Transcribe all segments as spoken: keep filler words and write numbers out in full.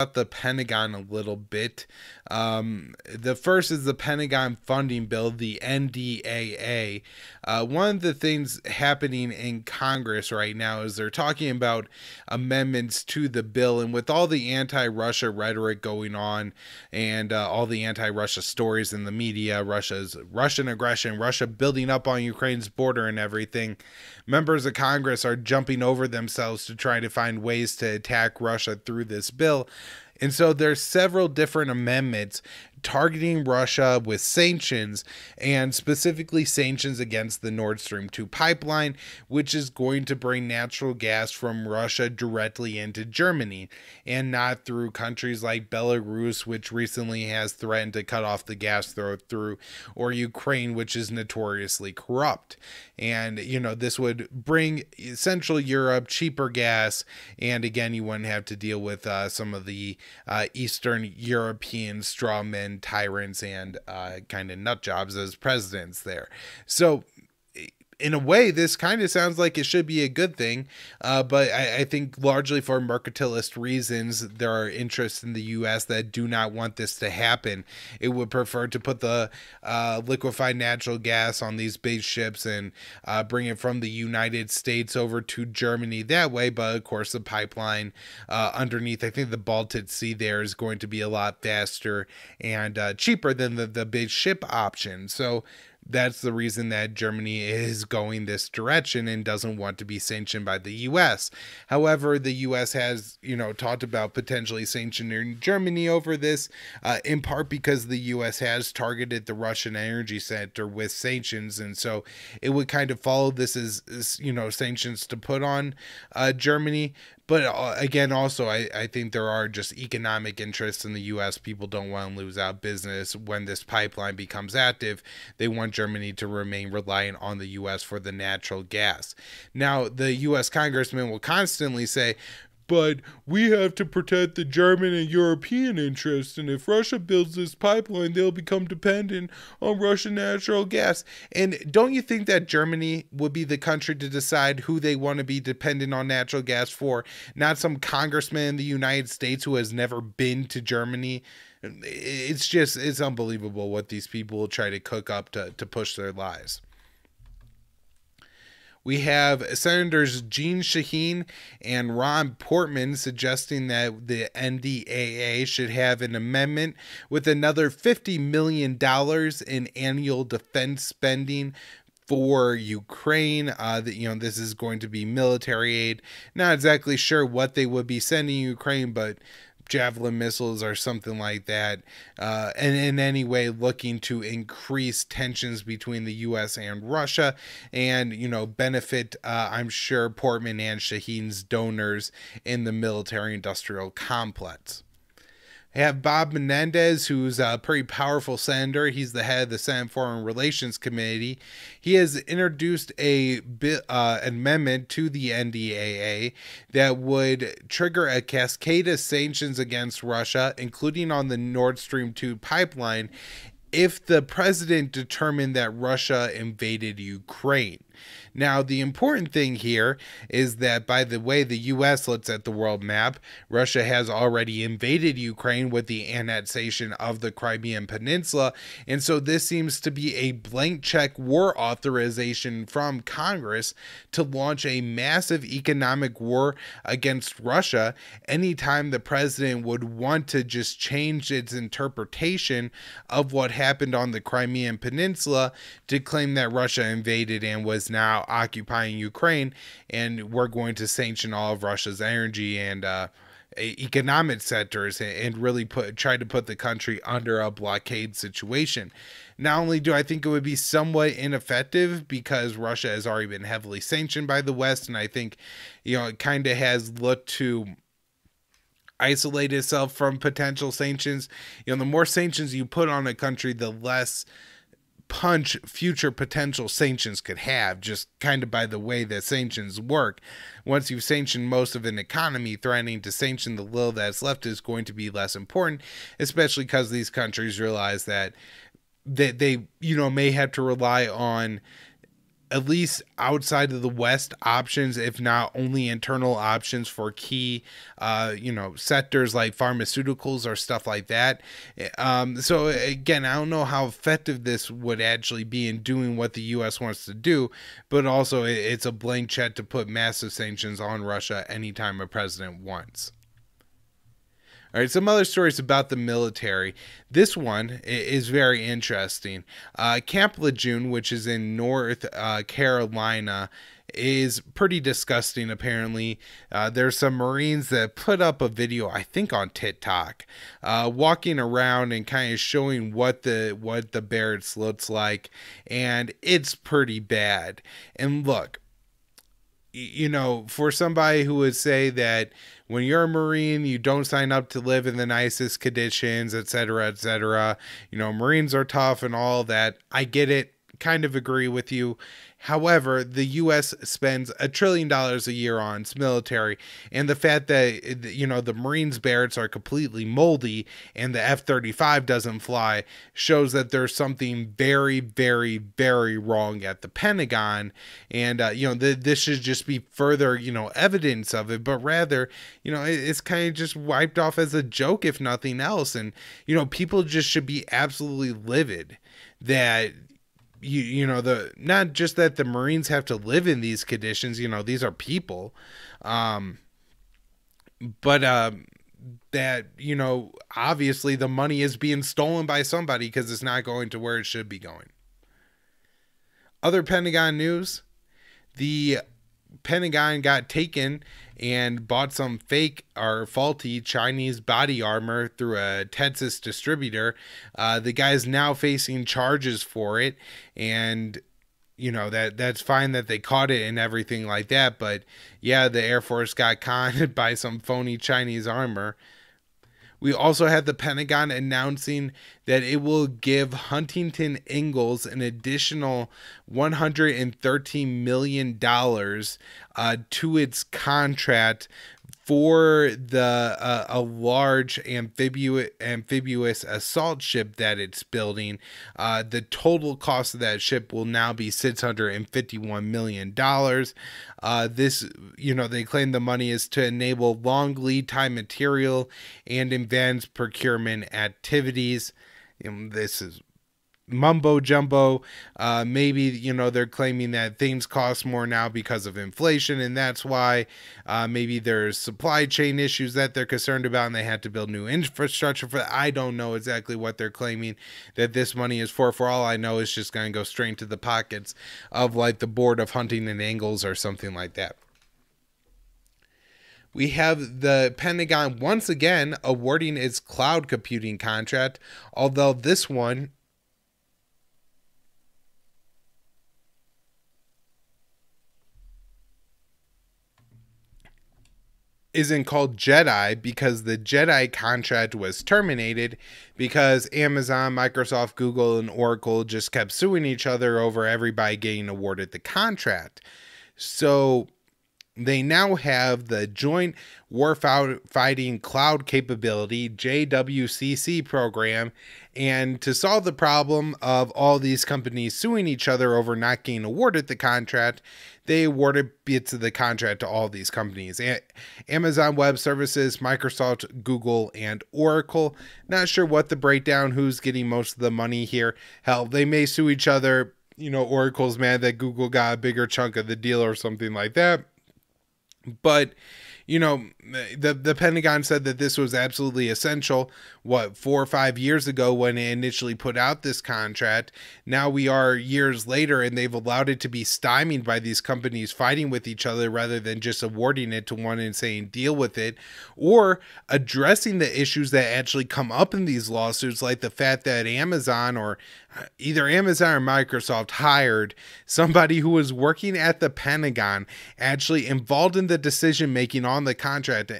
about the Pentagon a little bit. Um, the first is the Pentagon funding bill, the N D A A. Uh, one of the things happening in Congress right now is they're talking about amendments to the bill, and with all the anti-Russia rhetoric going on and uh, all the anti-Russia stories in the media, Russia's Russian aggression, Russia building up on Ukraine's border and everything, members of Congress are jumping over themselves to try to find ways to attack Russia through this bill. And so there's several different amendments targeting Russia with sanctions, and specifically sanctions against the Nord Stream two pipeline, which is going to bring natural gas from Russia directly into Germany and not through countries like Belarus, which recently has threatened to cut off the gas through, or Ukraine, which is notoriously corrupt. And, you know, this would bring Central Europe cheaper gas. And again, you wouldn't have to deal with uh, some of the uh, Eastern European straw men, tyrants, and uh, kind of nut jobs as presidents there. So in a way, this kind of sounds like it should be a good thing, uh, but I, I think largely for mercantilist reasons, there are interests in the U S that do not want this to happen. It would prefer to put the uh, liquefied natural gas on these base ships and uh, bring it from the United States over to Germany that way. But of course, the pipeline uh, underneath, I think the Baltic Sea there, is going to be a lot faster and uh, cheaper than the, the big ship option. So that's the reason that Germany is going this direction and doesn't want to be sanctioned by the U S. However, the U S has, you know, talked about potentially sanctioning Germany over this, uh, in part because the U S has targeted the Russian energy sector with sanctions. And so it would kind of follow this as, as you know, sanctions to put on uh, Germany. But again, also, I, I think there are just economic interests in the U S. People don't want to lose out business when this pipeline becomes active. They want Germany to remain reliant on the U S for the natural gas. Now, the U S congressmen will constantly say, but we have to protect the German and European interests, and if Russia builds this pipeline, they'll become dependent on Russian natural gas. And don't you think that Germany would be the country to decide who they want to be dependent on natural gas for, not some congressman in the United States who has never been to Germany? It's just, it's unbelievable what these people try to cook up to, to push their lies. We have Senators Jean Shaheen and Ron Portman suggesting that the N D A A should have an amendment with another fifty million dollars in annual defense spending for Ukraine. Uh, that, you know, this is going to be military aid. Not exactly sure what they would be sending Ukraine, but Javelin missiles or something like that, uh, and in any way looking to increase tensions between the U S and Russia, and, you know, benefit, uh, I'm sure, Portman and Shaheen's donors in the military-industrial complex. We have Bob Menendez, who's a pretty powerful senator. He's the head of the Senate Foreign Relations Committee. He has introduced a uh, amendment to the N D A A that would trigger a cascade of sanctions against Russia, including on the Nord Stream two pipeline, if the president determined that Russia invaded Ukraine. Now, the important thing here is that by the way the U S looks at the world map, Russia has already invaded Ukraine with the annexation of the Crimean Peninsula. And so this seems to be a blank check war authorization from Congress to launch a massive economic war against Russia anytime the president would want to just change its interpretation of what happened on the Crimean Peninsula to claim that Russia invaded and was now occupying Ukraine, and we're going to sanction all of Russia's energy and uh, economic sectors and really put try to put the country under a blockade situation. Not only do I think it would be somewhat ineffective because Russia has already been heavily sanctioned by the West, and I think, you know, it kind of has looked to isolate itself from potential sanctions. You know, the more sanctions you put on a country, the less punch future potential sanctions could have, just kind of by the way that sanctions work. Once you've sanctioned most of an economy, threatening to sanction the little that's left is going to be less important, especially because these countries realize that they, they you know, may have to rely on at least outside of the West, options, if not only internal options for key, uh, you know, sectors like pharmaceuticals or stuff like that. Um, so again, I don't know how effective this would actually be in doing what the U S wants to do, but also it's a blank check to put massive sanctions on Russia anytime a president wants. All right, some other stories about the military. This one is very interesting. Uh, Camp Lejeune, which is in North uh, Carolina, is pretty disgusting, apparently. Uh, there's some Marines that put up a video, I think on TikTok, uh, walking around and kind of showing what the what the barracks looks like, and it's pretty bad. And look, you know, for somebody who would say that when you're a Marine, you don't sign up to live in the nicest conditions, et cetera, et cetera, you know, Marines are tough and all that, I get it, kind of agree with you. However, the U S spends a trillion dollars a year on its military, and the fact that, you know, the Marines' barracks are completely moldy and the F thirty-five doesn't fly shows that there's something very, very, very wrong at the Pentagon. And, uh, you know, th this should just be further, you know, evidence of it, but rather, you know, it it's kind of just wiped off as a joke, if nothing else. And, you know, people just should be absolutely livid that, You, you know, the not just that the Marines have to live in these conditions, you know, these are people, um, but um, that, you know, obviously the money is being stolen by somebody because it's not going to where it should be going. Other Pentagon news, the Pentagon got taken and bought some fake or faulty Chinese body armor through a Texas distributor. Uh, the guy is now facing charges for it, and you know that that's fine that they caught it and everything like that. But yeah, the Air Force got conned by some phony Chinese armor. We also had the Pentagon announcing that it will give Huntington Ingalls an additional one hundred thirteen million dollars uh, to its contract for the uh, a large amphibious, amphibious assault ship that it's building. Uh, the total cost of that ship will now be six hundred fifty-one million dollars. Uh, this, you know, they claim the money is to enable long lead time material and advanced procurement activities. And this is mumbo jumbo. Uh, maybe, you know, they're claiming that things cost more now because of inflation, and that's why uh, maybe there's supply chain issues that they're concerned about and they had to build new infrastructure for that. I don't know exactly what they're claiming that this money is for. For all I know, it's just going to go straight into the pockets of like the board of Huntington Ingalls or something like that. We have the Pentagon once again awarding its cloud computing contract, although this one isn't called Jedi because the Jedi contract was terminated because Amazon, Microsoft, Google, and Oracle just kept suing each other over everybody getting awarded the contract. So they now have the Joint Warfighting Cloud Capability, J W C C program, and to solve the problem of all these companies suing each other over not getting awarded the contract, they awarded bits of the contract to all these companies: Amazon Web Services, Microsoft, Google, and Oracle. Not sure what the breakdown, who's getting most of the money here. Hell, they may sue each other. You know, Oracle's mad that Google got a bigger chunk of the deal or something like that. But, you know, the, the Pentagon said that this was absolutely essential, what, four or five years ago when it initially put out this contract. Now we are years later, and they've allowed it to be stymied by these companies fighting with each other rather than just awarding it to one and saying deal with it, or addressing the issues that actually come up in these lawsuits, like the fact that Amazon or either Amazon or Microsoft hired somebody who was working at the Pentagon, actually involved in the decision making on the contract,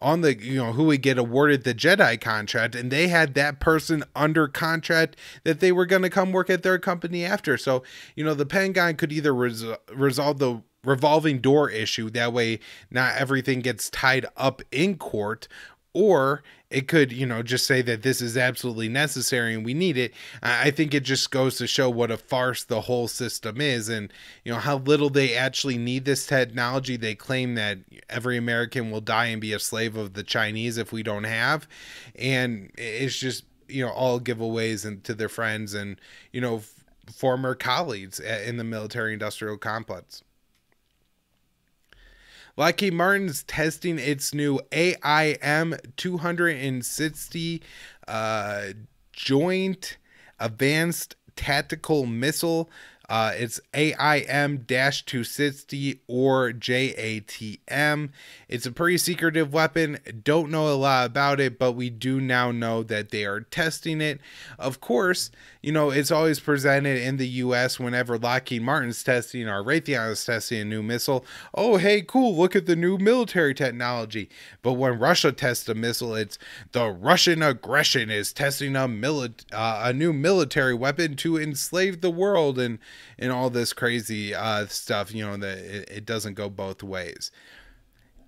on the, you know, who would get awarded the Jedi contract, and they had that person under contract that they were going to come work at their company after. So, you know, the Pentagon could either res resolve the revolving door issue, that way not everything gets tied up in court, Or it could, you know, just say that this is absolutely necessary and we need it. I think it just goes to show what a farce the whole system is, and, you know, how little they actually need this technology. They claim that every American will die and be a slave of the Chinese if we don't have. And it's just, you know, all giveaways and to their friends and, you know, f former colleagues in the military industrial complex. Lockheed Martin's testing its new A I M two sixty uh, Joint Advanced Tactical Missile. Uh, it's A I M two sixty or J A T M. It's a pretty secretive weapon. Don't know a lot about it, but we do now know that they are testing it. Of course, you know, it's always presented in the U S whenever Lockheed Martin's testing or Raytheon is testing a new missile. Oh, hey, cool. Look at the new military technology. But when Russia tests a missile, it's the Russian aggression is testing a, mili uh, a new military weapon to enslave the world. And and all this crazy uh, stuff, you know, that it, it doesn't go both ways.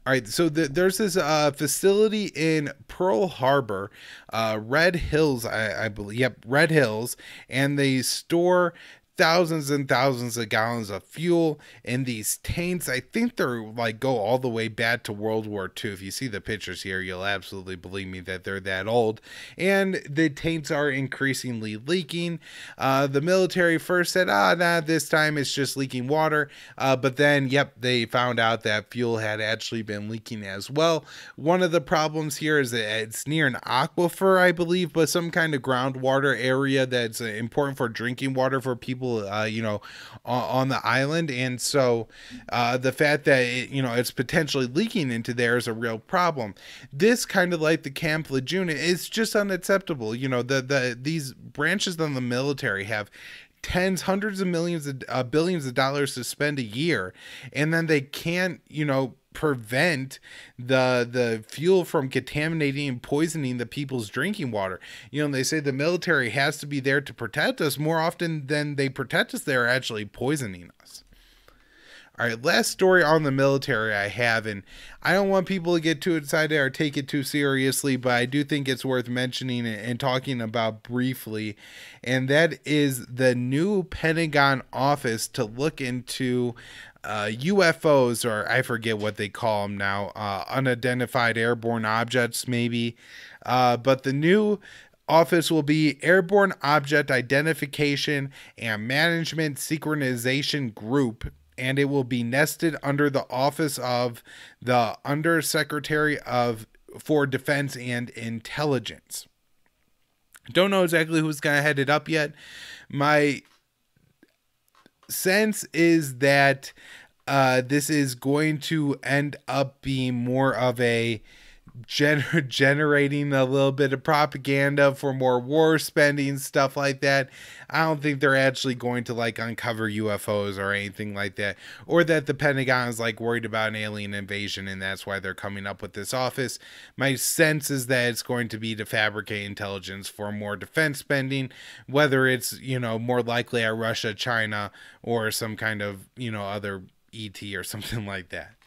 All right, so the, there's this uh, facility in Pearl Harbor, uh, Red Hills, I, I believe. Yep, Red Hills, and they store thousands and thousands of gallons of fuel in these tanks. I think they're like go all the way back to World War Two. If you see the pictures here, you'll absolutely believe me that they're that old. And the tanks are increasingly leaking. Uh, the military first said, ah, nah, this time it's just leaking water. Uh, but then, yep, they found out that fuel had actually been leaking as well. One of the problems here is that it's near an aquifer, I believe, but some kind of groundwater area that's important for drinking water for people Uh, you know, on the island. And so uh, the fact that, it, you know, it's potentially leaking into there is a real problem. This kind of like the Camp Lejeune, it's just unacceptable. You know, the, the, these branches on the military have tens, hundreds of millions of uh, billions of dollars to spend a year. And then they can't, you know, prevent the the fuel from contaminating and poisoning the people's drinking water. You know, they say the military has to be there to protect us. More often than they protect us, they're actually poisoning us. All right, last story on the military I have, and I don't want people to get too excited or take it too seriously, but I do think it's worth mentioning and talking about briefly, and that is the new Pentagon office to look into Uh, U F Os, or I forget what they call them now, uh, unidentified airborne objects maybe, uh, but the new office will be Airborne Object Identification and Management Synchronization Group, and it will be nested under the office of the Undersecretary of for Defense and Intelligence. Don't know exactly who's going to head it up yet. My sense is that uh, this is going to end up being more of a gener generating a little bit of propaganda for more war spending, stuff like that. I don't think they're actually going to like uncover U F Os or anything like that, or that the Pentagon is like worried about an alien invasion and that's why they're coming up with this office. My sense is that it's going to be to fabricate intelligence for more defense spending, whether it's, you know, more likely at Russia, China, or some kind of, you know, other E T or something like that.